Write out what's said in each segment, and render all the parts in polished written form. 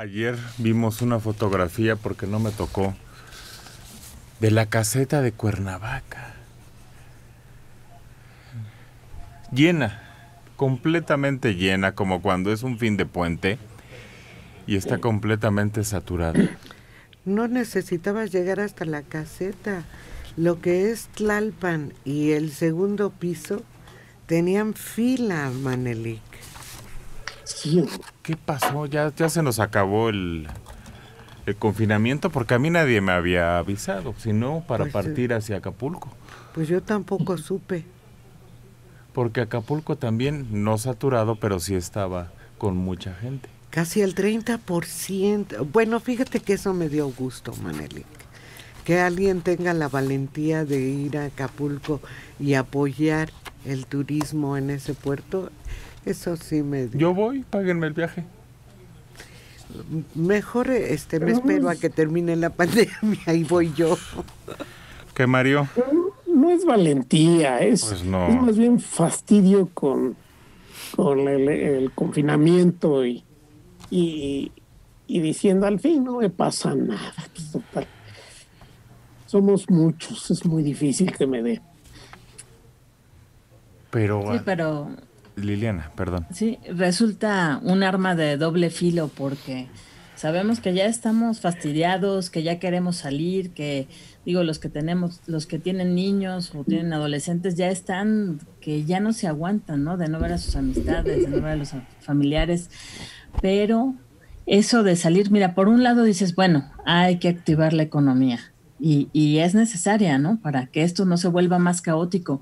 Ayer vimos una fotografía, porque no me tocó, de la caseta de Cuernavaca. Llena, completamente llena, como cuando es un fin de puente, y está completamente saturada. No necesitabas llegar hasta la caseta. Lo que es Tlalpan y el segundo piso tenían fila, Manelic. Sí. ¿Qué pasó? Ya se nos acabó el confinamiento, porque a mí nadie me había avisado, sino para partir hacia Acapulco. Pues yo tampoco supe. Porque Acapulco también, no saturado, pero sí estaba con mucha gente. Casi el 30%. Bueno, fíjate que eso me dio gusto, Manelic. Que alguien tenga la valentía de ir a Acapulco y apoyar el turismo en ese puerto, eso sí me dio. Yo voy, páguenme el viaje. Mejor me espero a que termine la pandemia y voy yo. ¿Qué, Mario? No es valentía, es más bien fastidio con el confinamiento y diciendo al fin no me pasa nada. Pues, total. Somos muchos, es muy difícil que me dé. Pero... Sí, pero... Liliana, perdón. Sí, resulta un arma de doble filo, porque sabemos que ya estamos fastidiados, que ya queremos salir, que digo, los que tienen niños o tienen adolescentes ya están, que ya no se aguantan, ¿no? De no ver a sus amistades, de no ver a los familiares, pero eso de salir, mira, por un lado dices, bueno, hay que activar la economía y es necesaria, ¿no? Para que esto no se vuelva más caótico.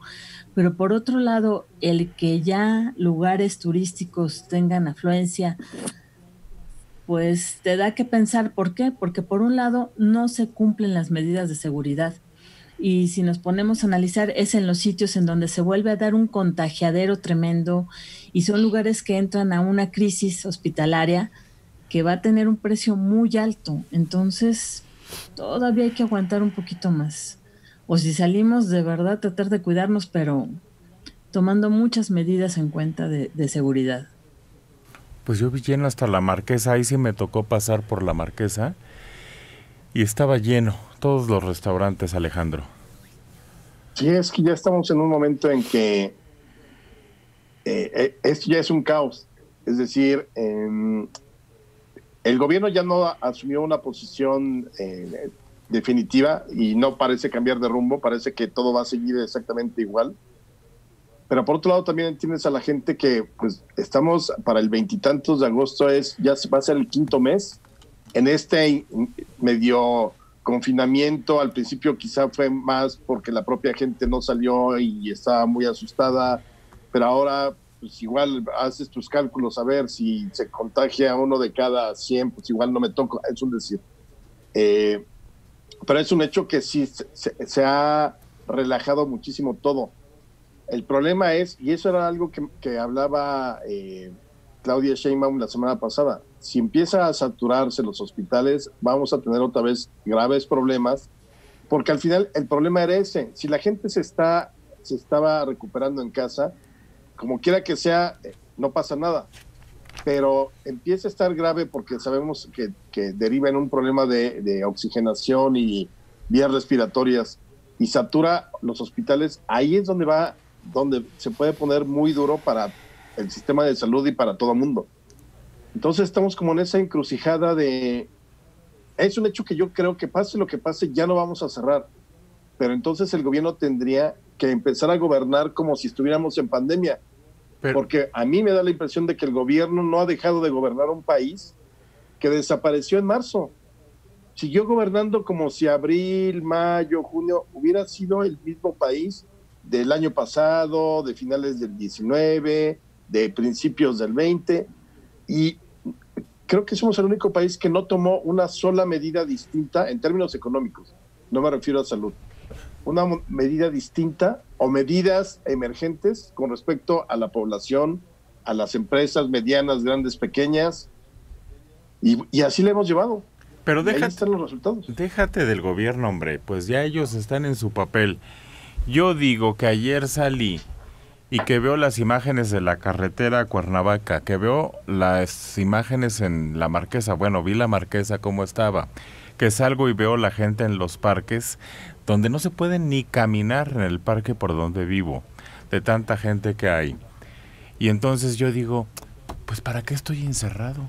Pero por otro lado, el que ya lugares turísticos tengan afluencia, pues te da que pensar. ¿Por qué? Porque por un lado no se cumplen las medidas de seguridad. Y si nos ponemos a analizar, es en los sitios en donde se vuelve a dar un contagiadero tremendo y son lugares que entran a una crisis hospitalaria que va a tener un precio muy alto. Entonces, todavía hay que aguantar un poquito más. O si salimos, de verdad, tratar de cuidarnos, pero tomando muchas medidas en cuenta de seguridad. Pues yo vi lleno hasta la Marquesa, ahí sí me tocó pasar por la Marquesa, y estaba lleno, todos los restaurantes, Alejandro. Sí, es que ya estamos en un momento en que esto ya es un caos. Es decir, el gobierno ya no asumió una posición definitiva y no parece cambiar de rumbo, parece que todo va a seguir exactamente igual. Pero por otro lado también tienes a la gente que pues estamos para el 20 y tantos de agosto, ya va a ser el 5.º mes en este medio confinamiento. Al principio quizá fue más porque la propia gente no salió y estaba muy asustada, pero ahora pues igual haces tus cálculos a ver si se contagia uno de cada 100, pues igual no me toco, es un decir. Pero es un hecho que sí se ha relajado muchísimo todo. El problema es, y eso era algo que hablaba Claudia Sheinbaum la semana pasada, si empieza a saturarse los hospitales, vamos a tener otra vez graves problemas, porque al final el problema era ese. Si la gente se estaba recuperando en casa, como quiera que sea, no pasa nada. Pero empieza a estar grave porque sabemos que deriva en un problema de oxigenación y vías respiratorias y satura los hospitales. Ahí es donde se puede poner muy duro para el sistema de salud y para todo el mundo. Entonces estamos como en esa encrucijada de... Es un hecho que yo creo que pase lo que pase, ya no vamos a cerrar. Pero entonces el gobierno tendría que empezar a gobernar como si estuviéramos en pandemia. Pero, porque a mí me da la impresión de que el gobierno no ha dejado de gobernar un país que desapareció en marzo. Siguió gobernando como si abril, mayo, junio hubiera sido el mismo país del año pasado, de finales del 19, de principios del 20. Y creo que somos el único país que no tomó una sola medida distinta en términos económicos. No me refiero a salud. Una medida distinta o medidas emergentes con respecto a la población, a las empresas medianas, grandes, pequeñas, y así le hemos llevado. Pero déjate, ahí están los resultados. Déjate del gobierno, hombre, pues ya ellos están en su papel. Yo digo que ayer salí y que veo las imágenes de la carretera a Cuernavaca, que veo las imágenes en La Marquesa, bueno, vi La Marquesa cómo estaba, que salgo y veo la gente en los parques, donde no se puede ni caminar en el parque por donde vivo, de tanta gente que hay. Y entonces yo digo, pues ¿para qué estoy encerrado?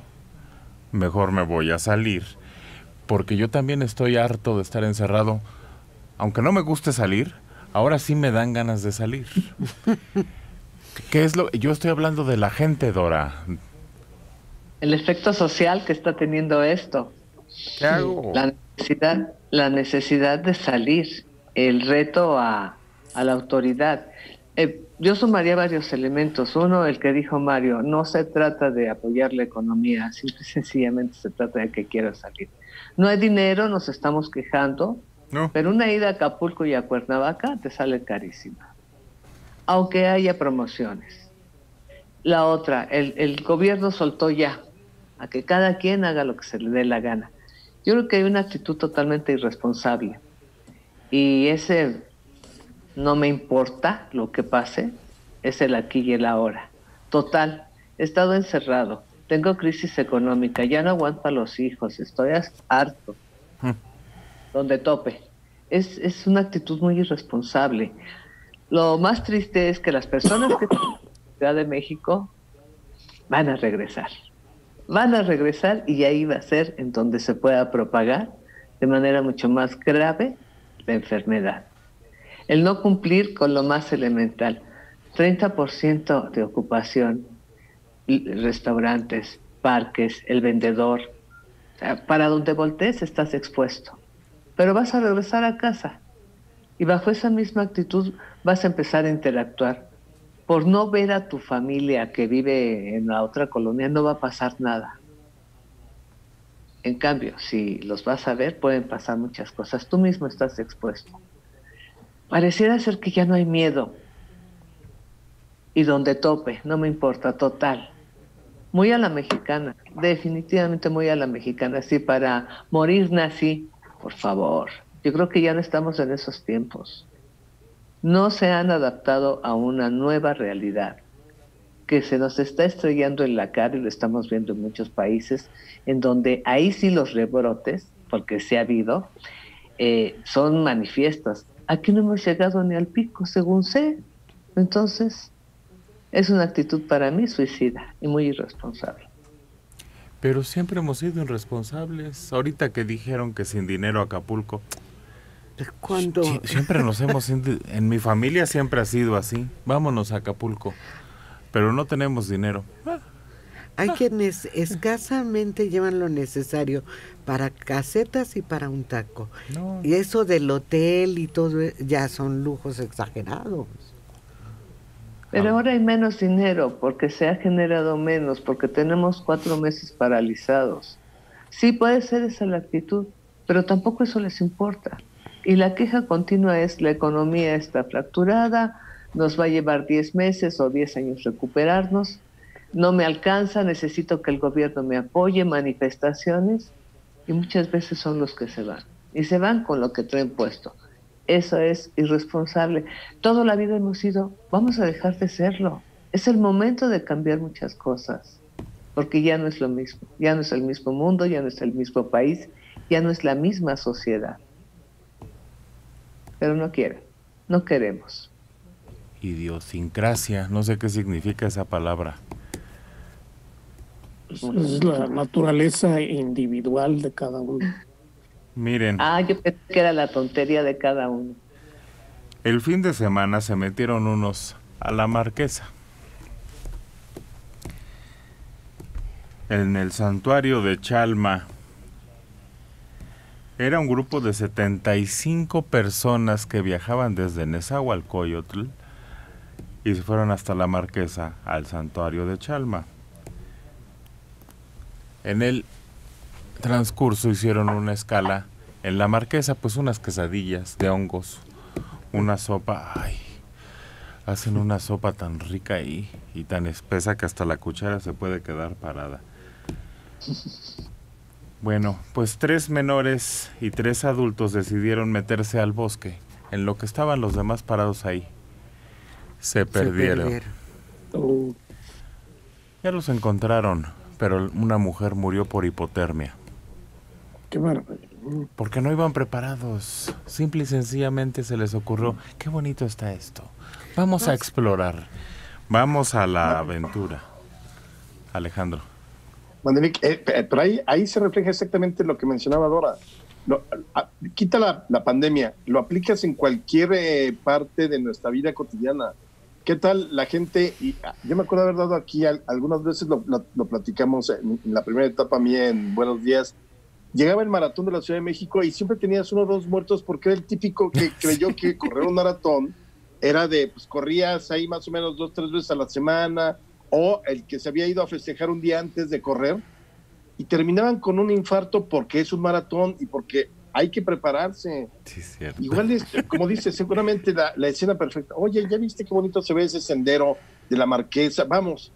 Mejor me voy a salir, porque yo también estoy harto de estar encerrado. Aunque no me guste salir, ahora sí me dan ganas de salir. ¿Qué es lo? Yo estoy hablando de la gente, Dora. El efecto social que está teniendo esto. ¿Qué hago? La necesidad de salir, el reto a la autoridad. Yo sumaría varios elementos. Uno, el que dijo Mario, no se trata de apoyar la economía, simple y sencillamente se trata de que quiero salir. No hay dinero, nos estamos quejando, no. Pero una ida a Acapulco y a Cuernavaca te sale carísima, aunque haya promociones. La otra, el gobierno soltó ya a que cada quien haga lo que se le dé la gana. Yo creo que hay una actitud totalmente irresponsable y ese no me importa lo que pase, es el aquí y el ahora. Total, he estado encerrado, tengo crisis económica, ya no aguanto a los hijos, estoy harto, donde tope. Es una actitud muy irresponsable. Lo más triste es que las personas que están en la Ciudad de México van a regresar. Van a regresar y ahí va a ser en donde se pueda propagar de manera mucho más grave la enfermedad. El no cumplir con lo más elemental, 30% de ocupación, restaurantes, parques, el vendedor, para donde voltees estás expuesto, pero vas a regresar a casa y bajo esa misma actitud vas a empezar a interactuar. Por no ver a tu familia que vive en la otra colonia no va a pasar nada. En cambio, si los vas a ver, pueden pasar muchas cosas. Tú mismo estás expuesto. Pareciera ser que ya no hay miedo. Y donde tope, no me importa, total. Muy a la mexicana, definitivamente muy a la mexicana. Sí, para morir nací, por favor. Yo creo que ya no estamos en esos tiempos. No se han adaptado a una nueva realidad que se nos está estrellando en la cara y lo estamos viendo en muchos países en donde ahí sí los rebrotes, porque sí ha habido, son manifiestas. Aquí no hemos llegado ni al pico, según sé. Entonces, es una actitud para mí suicida y muy irresponsable. Pero siempre hemos sido irresponsables. Ahorita que dijeron que sin dinero Acapulco... ¿Cuándo? Siempre nos hemos... En mi familia siempre ha sido así. Vámonos a Acapulco. Pero no tenemos dinero. Hay quienes escasamente llevan lo necesario para casetas y para un taco. No. Y eso del hotel y todo ya son lujos exagerados. Pero ahora hay menos dinero porque se ha generado menos, porque tenemos 4 meses paralizados. Sí, puede ser esa la actitud, pero tampoco eso les importa. Y la queja continua es la economía está fracturada, nos va a llevar 10 meses o 10 años recuperarnos, no me alcanza, necesito que el gobierno me apoye, manifestaciones, y muchas veces son los que se van. Y se van con lo que traen puesto. Eso es irresponsable. Toda la vida hemos sido, vamos a dejar de serlo. Es el momento de cambiar muchas cosas, porque ya no es lo mismo, ya no es el mismo mundo, ya no es el mismo país, ya no es la misma sociedad. Pero no quieren, no queremos. Idiosincrasia, no sé qué significa esa palabra. Es la naturaleza individual de cada uno. Miren. Ah, yo pensé que era la tontería de cada uno. El fin de semana se metieron unos a La Marquesa. En el santuario de Chalma. Era un grupo de 75 personas que viajaban desde Nezahualcoyotl y se fueron hasta La Marquesa, al santuario de Chalma. En el transcurso hicieron una escala en La Marquesa, pues unas quesadillas de hongos, una sopa, ay, hacen una sopa tan rica ahí y tan espesa que hasta la cuchara se puede quedar parada. Bueno, pues 3 menores y 3 adultos decidieron meterse al bosque, en lo que estaban los demás parados ahí. Se perdieron. Ya los encontraron, pero una mujer murió por hipotermia. Qué bárbaro. Porque no iban preparados. Simple y sencillamente se les ocurrió, qué bonito está esto. Vamos a explorar. Vamos a la aventura. Alejandro. Manelic, pero ahí se refleja exactamente lo que mencionaba Dora. Quita la pandemia, lo aplicas en cualquier parte de nuestra vida cotidiana. ¿Qué tal la gente? Y yo me acuerdo haber dado aquí, algunas veces lo platicamos en la primera etapa mía en Buenos Días. Llegaba el maratón de la Ciudad de México y siempre tenías uno o dos muertos porque era el típico que creyó que correr un maratón era de, pues corrías ahí más o menos 2 o 3 veces a la semana, o el que se había ido a festejar un día antes de correr y terminaban con un infarto porque es un maratón y porque hay que prepararse. Sí, cierto. Igual es, como dices, seguramente la escena perfecta. Oye, ¿ya viste qué bonito se ve ese sendero de la Marquesa? Vamos,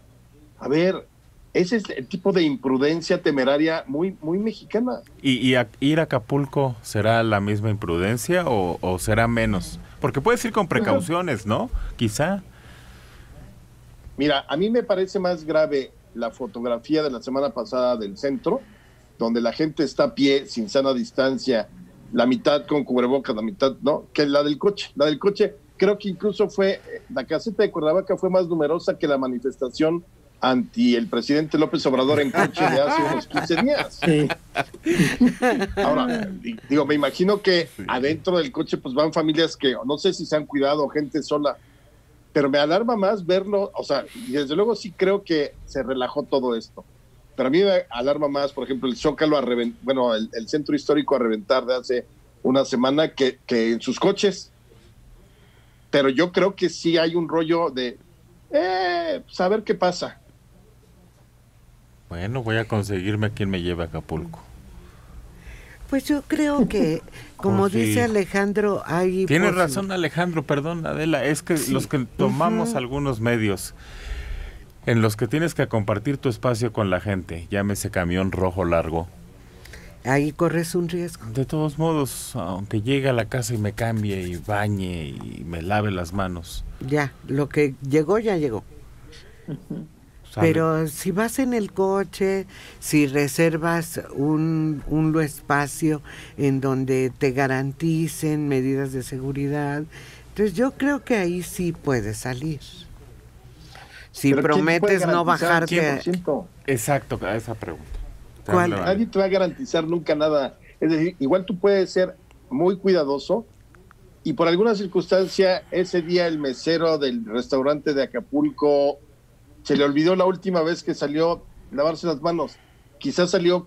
a ver. Ese es el tipo de imprudencia temeraria muy, muy mexicana. ¿Y ir a Acapulco será la misma imprudencia o será menos? Porque puedes ir con precauciones, ¿no? Quizá. Mira, a mí me parece más grave la fotografía de la semana pasada del centro, donde la gente está a pie, sin sana distancia, la mitad con cubrebocas, la mitad, ¿no? Que la del coche. La del coche creo que incluso fue, la caseta de Cuernavaca fue más numerosa que la manifestación anti el presidente López Obrador en coche de hace unos 15 días. Sí. Ahora, digo, me imagino que adentro del coche pues van familias que no sé si se han cuidado, gente sola, pero me alarma más verlo, o sea, y desde luego sí creo que se relajó todo esto, pero a mí me alarma más, por ejemplo, el Zócalo a reventar, bueno, el centro histórico a reventar de hace una semana que en sus coches, pero yo creo que sí hay un rollo de saber qué pasa. Bueno, voy a conseguirme a quien me lleve a Acapulco. Pues yo creo que, como dice Alejandro, hay... Tienes razón, Alejandro, perdón, Adela, es que los que tomamos algunos medios en los que tienes que compartir tu espacio con la gente, llámese camión rojo largo. Ahí corres un riesgo. De todos modos, aunque llegue a la casa y me cambie y bañe y me lave las manos. Ya, lo que llegó, ya llegó. Pero si vas en el coche, si reservas un espacio en donde te garanticen medidas de seguridad, entonces yo creo que ahí sí puedes salir. Si prometes no bajarte... 100%. Exacto, a esa pregunta. Nadie te va a garantizar nunca nada. Es decir, igual tú puedes ser muy cuidadoso y por alguna circunstancia ese día el mesero del restaurante de Acapulco se le olvidó la última vez que salió lavarse las manos. Quizás salió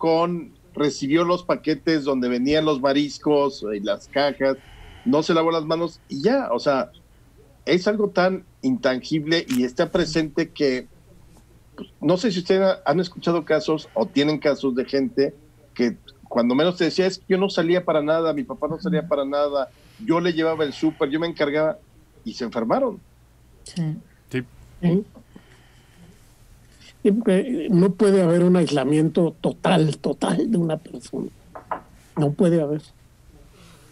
recibió los paquetes donde venían los mariscos y las cajas, no se lavó las manos y ya, o sea, es algo tan intangible y está presente que no sé si ustedes han escuchado casos o tienen casos de gente que cuando menos te decía, es que yo no salía para nada, mi papá no salía para nada, yo le llevaba el súper, yo me encargaba, y se enfermaron. Sí. Sí. ¿Sí? No puede haber un aislamiento total de una persona. No puede haber.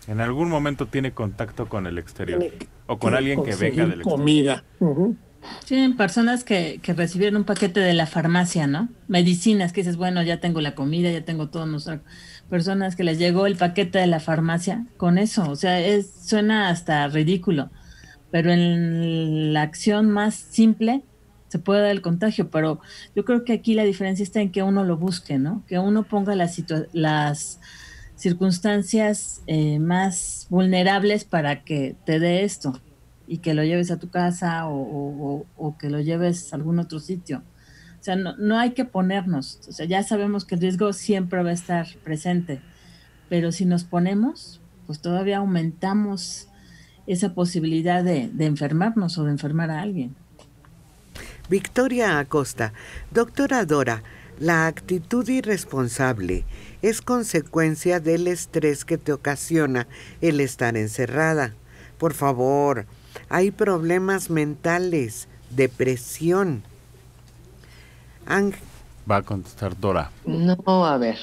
En algún momento tiene contacto con el exterior o con alguien que venga del exterior. Comida. Uh-huh. Tienen personas que recibieron un paquete de la farmacia, ¿no? Medicinas, que dices, bueno, ya tengo la comida, ya tengo todo. Personas que les llegó el paquete de la farmacia con eso. O sea, suena hasta ridículo, pero en la acción más simple se puede dar el contagio. Pero yo creo que aquí la diferencia está en que uno lo busque, ¿no? Que uno ponga las circunstancias más vulnerables para que te dé esto. Y que lo lleves a tu casa o que lo lleves a algún otro sitio. O sea, no hay que ponernos. O sea, ya sabemos que el riesgo siempre va a estar presente. Pero si nos ponemos, pues todavía aumentamos esa posibilidad de enfermarnos o de enfermar a alguien. Victoria Acosta, doctora Dora, ¿la actitud irresponsable es consecuencia del estrés que te ocasiona el estar encerrada? Por favor... Hay problemas mentales, depresión. Va a contestar Dora. No, a ver.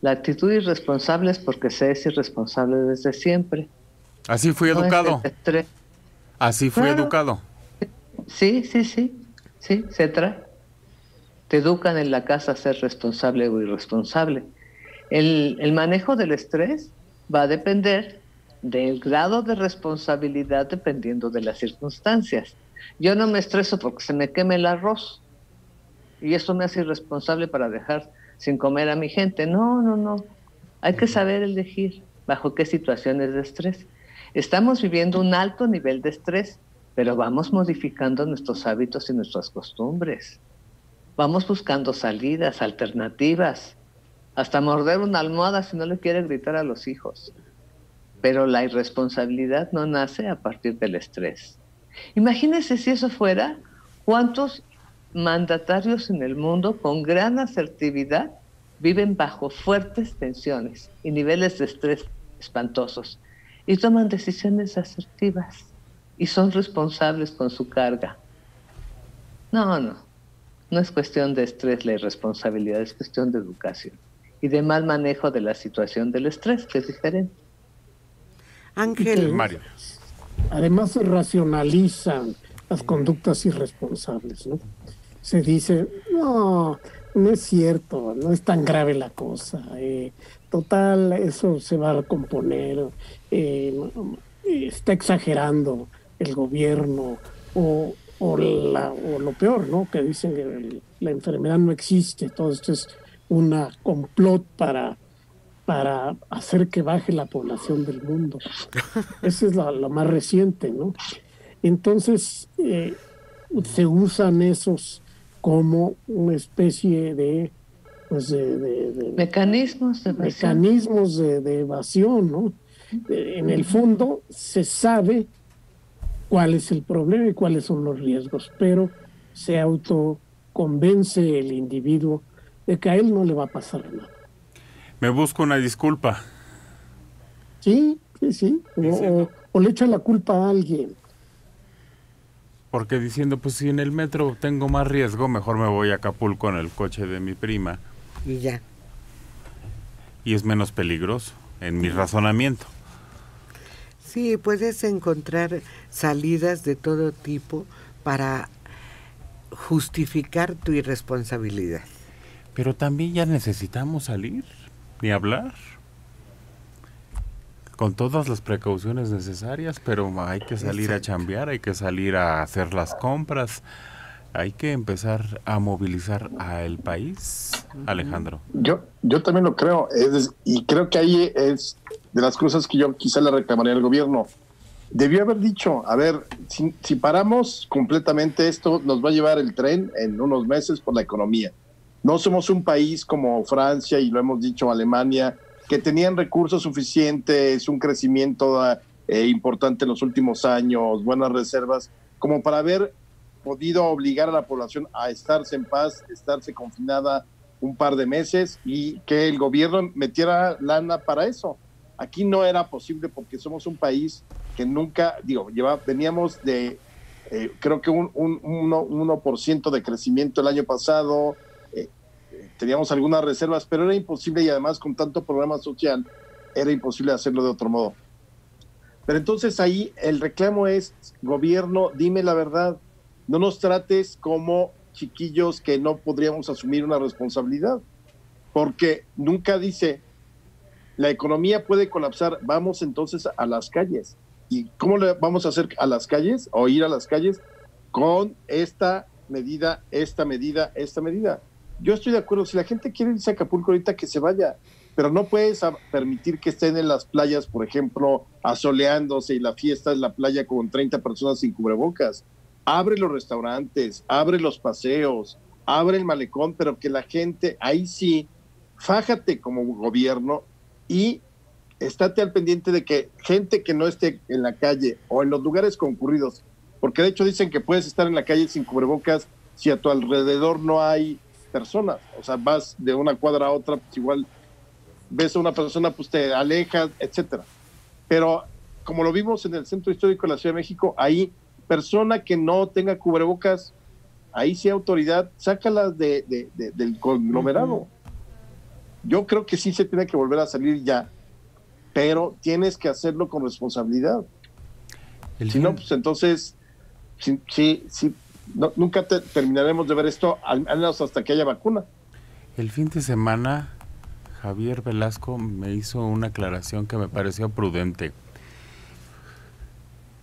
La actitud irresponsable es porque se es irresponsable desde siempre. Así fui educado. Así fue educado. Sí, se trae. Te educan en la casa a ser responsable o irresponsable. El manejo del estrés va a depender del grado de responsabilidad dependiendo de las circunstancias. Yo no me estreso porque se me queme el arroz y eso me hace irresponsable para dejar sin comer a mi gente. No. Hay que saber elegir bajo qué situaciones de estrés. Estamos viviendo un alto nivel de estrés, pero vamos modificando nuestros hábitos y nuestras costumbres. Vamos buscando salidas, alternativas, hasta morder una almohada si no le quiere gritar a los hijos. Pero la irresponsabilidad no nace a partir del estrés. Imagínense si eso fuera, cuántos mandatarios en el mundo con gran asertividad viven bajo fuertes tensiones y niveles de estrés espantosos y toman decisiones asertivas y son responsables con su carga. No es cuestión de estrés la irresponsabilidad, es cuestión de educación y de mal manejo de la situación del estrés, que es diferente. Ángel. Mario. Además se racionalizan las conductas irresponsables, ¿no? Se dice, no es cierto, no es tan grave la cosa, total, eso se va a recomponer, está exagerando el gobierno, o lo peor, ¿no? Que dicen que la enfermedad no existe, todo esto es una complot para hacer que baje la población del mundo. Esa es la más reciente, ¿no? Entonces, se usan esos como una especie de, pues de mecanismos de evasión. ¿No? En el fondo, se sabe cuál es el problema y cuáles son los riesgos, pero se autoconvence el individuo de que a él no le va a pasar nada. Me busco una disculpa. Sí. O le echa la culpa a alguien. Porque diciendo, pues si en el metro tengo más riesgo, mejor me voy a Acapulco en el coche de mi prima. Y ya. Y es menos peligroso, en mi razonamiento. Sí, puedes encontrar salidas de todo tipo para justificar tu irresponsabilidad. Pero también ya necesitamos salir. Ni hablar, con todas las precauciones necesarias, pero hay que salir a chambear, hay que salir a hacer las compras, hay que empezar a movilizar al país, Alejandro. Yo también lo creo, y creo que ahí es de las cosas que yo quizá le reclamaría al gobierno. Debió haber dicho, a ver, si paramos completamente esto, nos va a llevar el tren en unos meses por la economía. No somos un país como Francia, y lo hemos dicho, Alemania, que tenían recursos suficientes, un crecimiento importante en los últimos años, buenas reservas, como para haber podido obligar a la población a estarse en paz, estarse confinada un par de meses y que el gobierno metiera lana para eso. Aquí no era posible porque somos un país que nunca, veníamos de creo que un 1% de crecimiento el año pasado. Teníamos algunas reservas, pero era imposible, y además con tanto programa social era imposible hacerlo de otro modo. Pero entonces ahí el reclamo es, gobierno, dime la verdad, no nos trates como chiquillos que no podríamos asumir una responsabilidad, porque nunca dice, la economía puede colapsar, vamos entonces a las calles. ¿Y cómo le vamos a hacer a las calles o ir a las calles con esta medida? Yo estoy de acuerdo, si la gente quiere irse a Acapulco ahorita, que se vaya, pero no puedes permitir que estén en las playas, por ejemplo, asoleándose y la fiesta en la playa con 30 personas sin cubrebocas. Abre los restaurantes, abre los paseos, abre el malecón, pero que la gente, ahí sí, fájate como gobierno y estate al pendiente de que gente que no esté en la calle o en los lugares concurridos, porque de hecho dicen que puedes estar en la calle sin cubrebocas si a tu alrededor no hay personas, o sea, vas de una cuadra a otra, pues igual ves a una persona, pues te alejas, etcétera. Pero como lo vimos en el Centro Histórico de la Ciudad de México, ahí, persona que no tenga cubrebocas, ahí sí autoridad, sácalas del conglomerado. Yo creo que sí se tiene que volver a salir ya, pero tienes que hacerlo con responsabilidad. Si no, pues entonces, sí, no, nunca terminaremos de ver esto, al menos hasta que haya vacuna. El fin de semana, Javier Velasco me hizo una aclaración que me pareció prudente.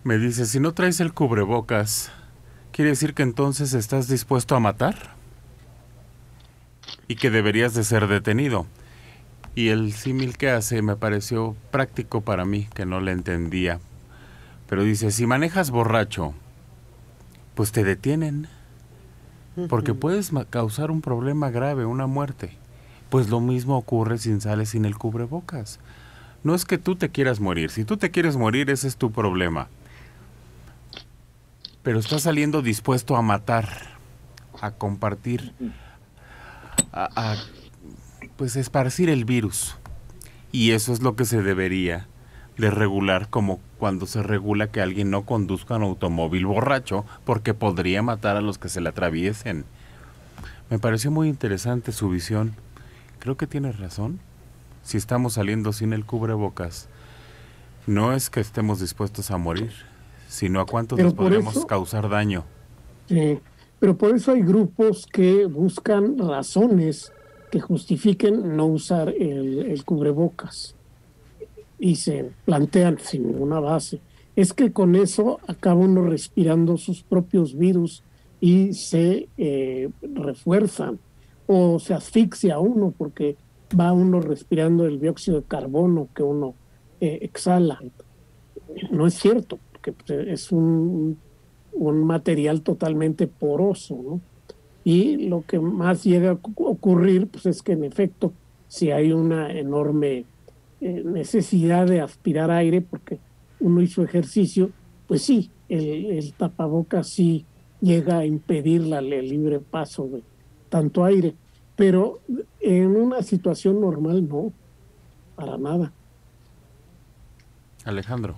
Me dice, si no traes el cubrebocas, ¿quiere decir que entonces estás dispuesto a matar? Y que deberías de ser detenido. Y el símil que hace me pareció práctico para mí, que no le entendía. Pero dice, si manejas borracho, pues te detienen, porque puedes causar un problema grave, una muerte. Pues lo mismo ocurre si sales sin el cubrebocas. No es que tú te quieras morir. Si tú te quieres morir, ese es tu problema. Pero estás saliendo dispuesto a matar, a compartir, a pues esparcir el virus. Y eso es lo que se debería de regular, como cuando se regula que alguien no conduzca un automóvil borracho, porque podría matar a los que se le atraviesen. Me pareció muy interesante su visión. Creo que tiene razón. Si estamos saliendo sin el cubrebocas, no es que estemos dispuestos a morir, sino a cuántos nos podremos causar daño. Pero por eso hay grupos que buscan razones que justifiquen no usar el cubrebocas. Y se plantean sin ninguna base. Es que con eso acaba uno respirando sus propios virus y se refuerzan, o se asfixia uno porque va uno respirando el dióxido de carbono que uno exhala. No es cierto, porque es un material totalmente poroso, ¿no? Y lo que más llega a ocurrir pues es que en efecto si hay una enorme necesidad de aspirar aire porque uno hizo ejercicio, pues sí, el tapabocas sí llega a impedir el libre paso de tanto aire, pero en una situación normal no, para nada. Alejandro.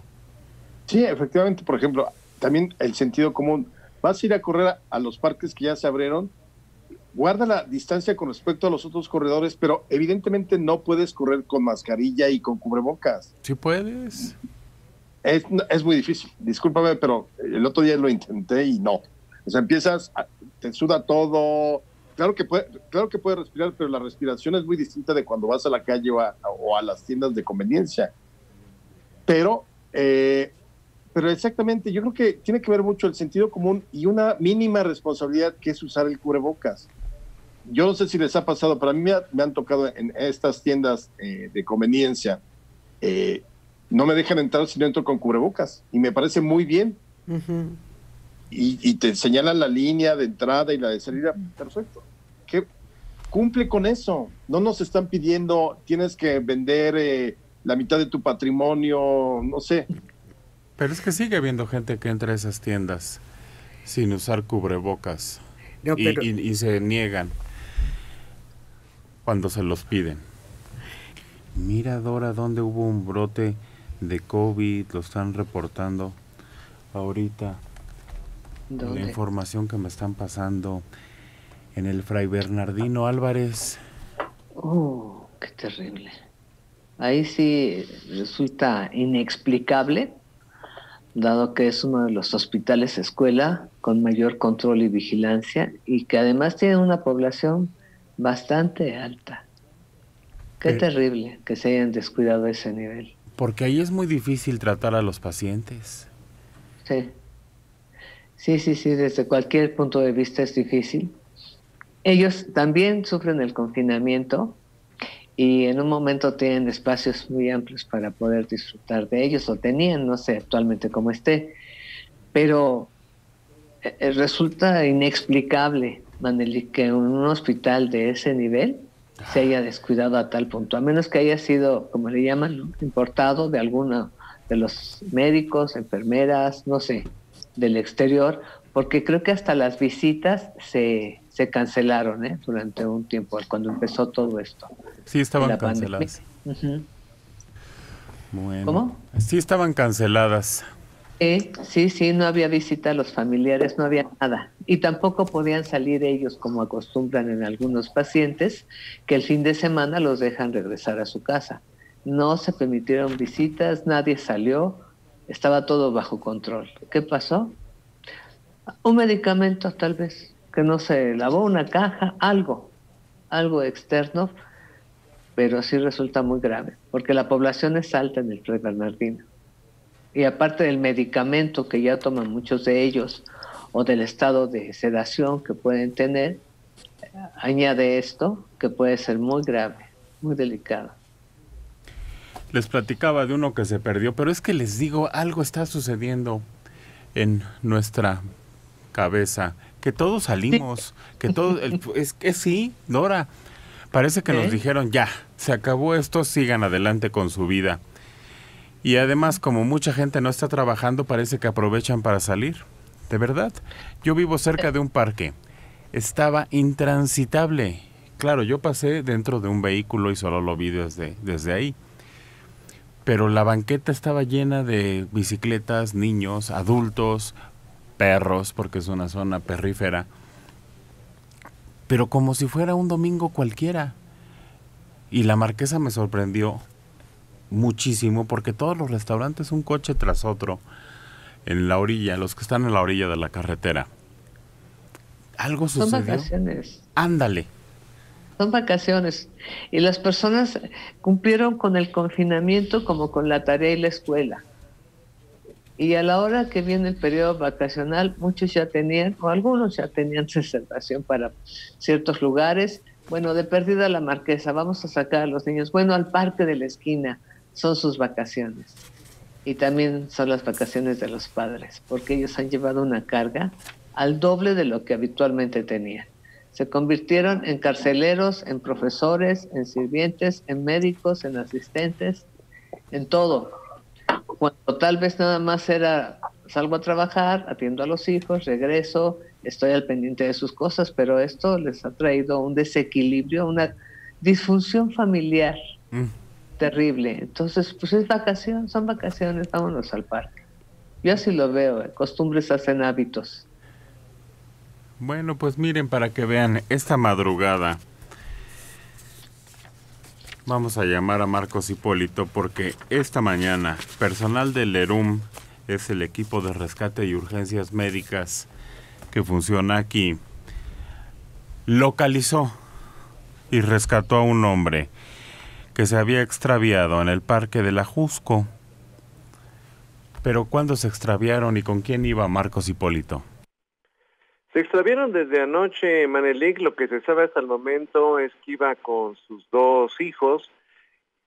Sí, efectivamente, por ejemplo, también el sentido común, vas a ir a correr a los parques que ya se abrieron, guarda la distancia con respecto a los otros corredores, pero evidentemente no puedes correr con mascarilla y con cubrebocas. Sí puedes. Es muy difícil, discúlpame, pero el otro día lo intenté y no. O sea, te suda todo. Claro que puedes respirar, pero la respiración es muy distinta de cuando vas a la calle o a las tiendas de conveniencia. Pero exactamente, yo creo que tiene que ver mucho el sentido común y una mínima responsabilidad que es usar el cubrebocas. Yo no sé si les ha pasado, pero a mí me han tocado en estas tiendas de conveniencia. No me dejan entrar si no entro con cubrebocas y me parece muy bien. Uh-huh. Y te señalan la línea de entrada y la de salida. Perfecto. ¿Qué? Cumple con eso. No nos están pidiendo, tienes que vender la mitad de tu patrimonio, no sé. Pero es que sigue habiendo gente que entra a esas tiendas sin usar cubrebocas no, pero... y se niegan cuando se los piden. Mira, Dora, dónde hubo un brote de COVID, lo están reportando ahorita. ¿Dónde? La información que me están pasando en el Fray Bernardino Álvarez. Oh, qué terrible. Ahí sí resulta inexplicable, dado que es uno de los hospitales escuela con mayor control y vigilancia y que además tiene una población bastante alta. Qué terrible que se hayan descuidado ese nivel. Porque ahí es muy difícil tratar a los pacientes. Sí. Sí, desde cualquier punto de vista es difícil. Ellos también sufren el confinamiento y en un momento tienen espacios muy amplios para poder disfrutar de ellos, o tenían, no sé actualmente cómo esté, pero resulta inexplicable, Manelic, que un hospital de ese nivel se haya descuidado a tal punto, a menos que haya sido, como le llaman, ¿no?, importado de alguno de los médicos, enfermeras, no sé, del exterior, porque creo que hasta las visitas se cancelaron durante un tiempo, cuando empezó todo esto. Sí, estaban canceladas. Uh-huh. Bueno. ¿Cómo? Sí, estaban canceladas. Sí, no había visita a los familiares, no había nada. Y tampoco podían salir ellos como acostumbran en algunos pacientes, que el fin de semana los dejan regresar a su casa. No se permitieron visitas, nadie salió. estaba todo bajo control. ¿Qué pasó? Un medicamento tal vez, que no se lavó, una caja, algo externo, pero sí resulta muy grave, porque la población es alta en el Fray Bernardino. Y aparte del medicamento que ya toman muchos de ellos, o del estado de sedación que pueden tener, añade esto, que puede ser muy grave, muy delicado. Les platicaba de uno que se perdió, pero es que les digo, algo está sucediendo en nuestra cabeza, que todos salimos, que todos, es que sí, Dora, parece que nos dijeron ya, se acabó esto, sigan adelante con su vida. Y además, como mucha gente no está trabajando, parece que aprovechan para salir. De verdad, yo vivo cerca de un parque, estaba intransitable. Claro, yo pasé dentro de un vehículo y solo lo vi desde ahí. Pero la banqueta estaba llena de bicicletas, niños, adultos, perros, porque es una zona perrífera. Pero como si fuera un domingo cualquiera. Y la marquesa me sorprendió muchísimo, porque todos los restaurantes, un coche tras otro, en la orilla, los que están en la orilla de la carretera. Algo sucedió. Son vacaciones. Ándale. Son vacaciones. Y las personas cumplieron con el confinamiento como con la tarea y la escuela. Y a la hora que viene el periodo vacacional, muchos ya tenían, o algunos ya tenían reservación para ciertos lugares. Bueno, de perdida la marquesa, vamos a sacar a los niños. Bueno, al parque de la esquina, son sus vacaciones. Y también son las vacaciones de los padres, porque ellos han llevado una carga al doble de lo que habitualmente tenían. Se convirtieron en carceleros, en profesores, en sirvientes, en médicos, en asistentes, en todo. Cuando tal vez nada más era, salgo a trabajar, atiendo a los hijos, regreso, estoy al pendiente de sus cosas, pero esto les ha traído un desequilibrio, una disfunción familiar terrible. Entonces, pues es vacación, son vacaciones, vámonos al parque. Yo así lo veo, costumbres hacen hábitos. Bueno, pues miren, para que vean, esta madrugada vamos a llamar a Marcos Hipólito, porque esta mañana personal del ERUM, es el equipo de rescate y urgencias médicas que funciona aquí, localizó y rescató a un hombre que se había extraviado en el parque del Ajusco. Pero ¿cuándo se extraviaron y con quién iba Marcos Hipólito? Se extraviaron desde anoche, Manelic. Lo que se sabe hasta el momento es que iba con sus dos hijos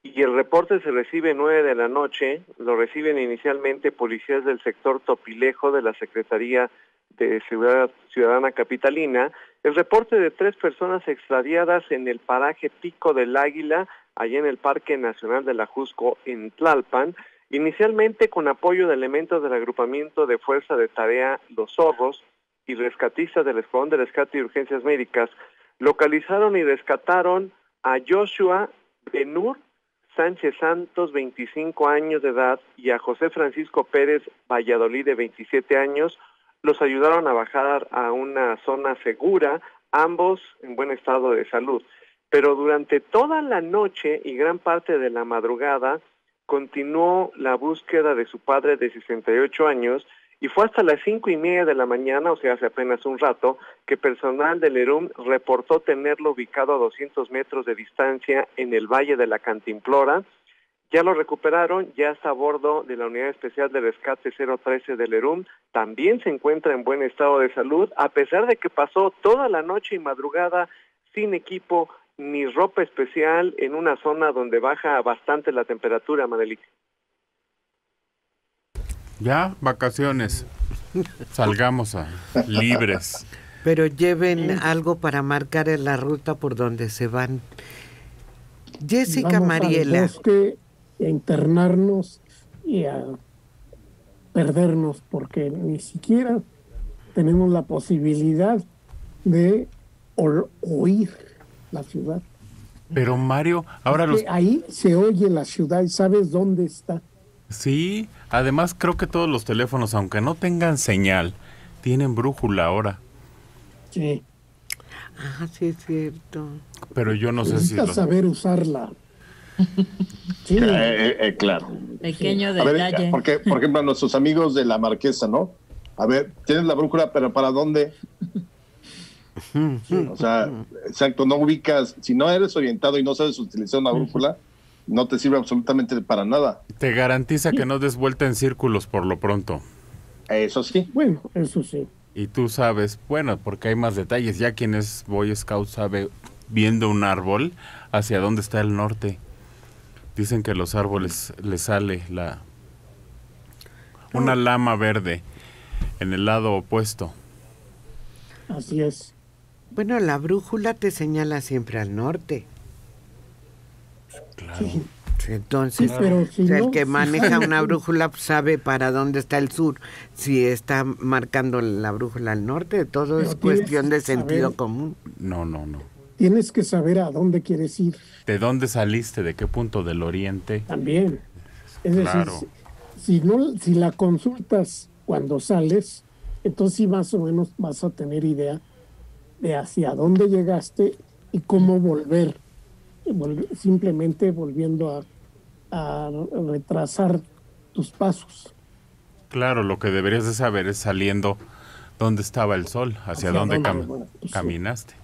y el reporte se recibe 9 de la noche. Lo reciben inicialmente policías del sector Topilejo de la Secretaría de Seguridad Ciudadana Capitalina. El reporte de 3 personas extraviadas en el paraje Pico del Águila, allá en el Parque Nacional del Ajusco, en Tlalpan. Inicialmente con apoyo de elementos del agrupamiento de fuerza de tarea Los Zorros y rescatistas del Escuadrón de Rescate y Urgencias Médicas, localizaron y rescataron a Joshua Benur Sánchez Santos, 25 años de edad, y a José Francisco Pérez Valladolid, de 27 años. Los ayudaron a bajar a una zona segura, ambos en buen estado de salud. Pero durante toda la noche y gran parte de la madrugada, continuó la búsqueda de su padre de 68 años, y fue hasta las 5:30 de la mañana, o sea, hace apenas un rato, que personal del ERUM reportó tenerlo ubicado a 200 metros de distancia en el Valle de la Cantimplora. Ya lo recuperaron, ya está a bordo de la Unidad Especial de Rescate 013 del ERUM. También se encuentra en buen estado de salud, a pesar de que pasó toda la noche y madrugada sin equipo ni ropa especial en una zona donde baja bastante la temperatura, Manelic. Ya, vacaciones. Salgamos a libres. Pero lleven algo para marcar en la ruta por donde se van. Jessica Vamos Mariela. Al bosque, a internarnos y a perdernos, porque ni siquiera tenemos la posibilidad de oír la ciudad. Pero Mario, ahora los... Ahí se oye la ciudad y sabes dónde está. Sí, además creo que todos los teléfonos, aunque no tengan señal, tienen brújula ahora. Sí. Ah, sí es cierto. Pero yo no sé si... Necesitas saber usarla. Sí. Claro. Pequeño detalle. A ver, porque, por ejemplo, nuestros amigos de la Marquesa, ¿no? A ver, tienes la brújula, pero ¿para dónde? O sea, exacto, no ubicas. Si no eres orientado y no sabes utilizar una brújula, no te sirve absolutamente para nada. Te garantiza que no des vuelta en círculos por lo pronto. Eso sí. Bueno, eso sí. Y tú sabes, bueno, porque hay más detalles. Ya quien es Boy Scout sabe, viendo un árbol, hacia dónde está el norte. Dicen que a los árboles les sale una lama verde en el lado opuesto. Así es. Bueno, la brújula te señala siempre al norte. Claro. Sí. Entonces, sí, pero si el que maneja una brújula sabe para dónde está el sur. Si está marcando la brújula al norte, todo pero es cuestión de sentido común. No. Tienes que saber a dónde quieres ir. ¿De dónde saliste? ¿De qué punto del oriente? También. Es decir, si la consultas cuando sales, entonces sí más o menos vas a tener idea de hacia dónde llegaste y cómo volver. Simplemente volviendo a retrasar tus pasos. Claro, lo que deberías de saber es saliendo dónde estaba el sol, hacia dónde caminaste.